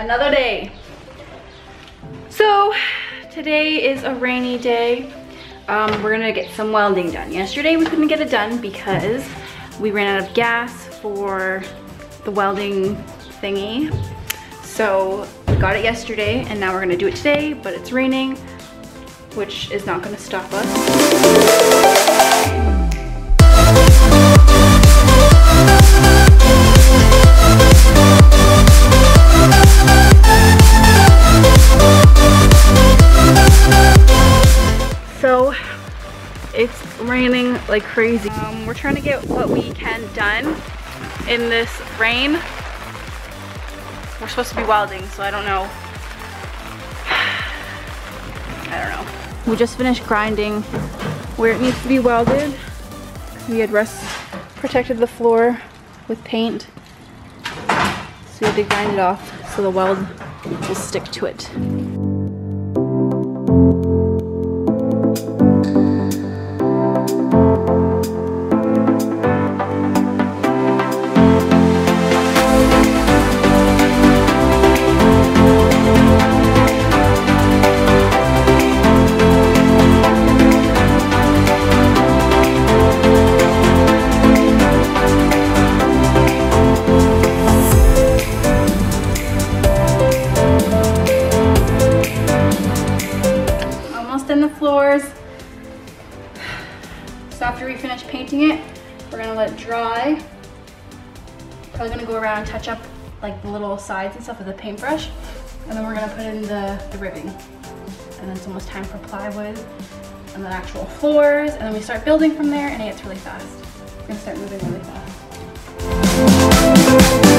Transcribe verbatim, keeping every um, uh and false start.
another day. So today is a rainy day. Um, we're gonna get some welding done. Yesterday we couldn't get it done because we ran out of gas for the welding thingy. So we got it yesterday and now we're gonna do it today, but it's raining, which is not gonna stop us. So it's raining like crazy. Um, we're trying to get what we can done in this rain. We're supposed to be welding, so I don't know. I don't know. We just finished grinding where it needs to be welded. We had rust protected the floor with paint, so we had to grind it off so the weld will stick to it. In the floors. So after we finish painting it, we're gonna let it dry. Probably gonna go around and touch up like the little sides and stuff with a paintbrush, and then we're gonna put in the, the ribbing. And then it's almost time for plywood and then actual floors, and then we start building from there, and it gets really fast. We're gonna start moving really fast.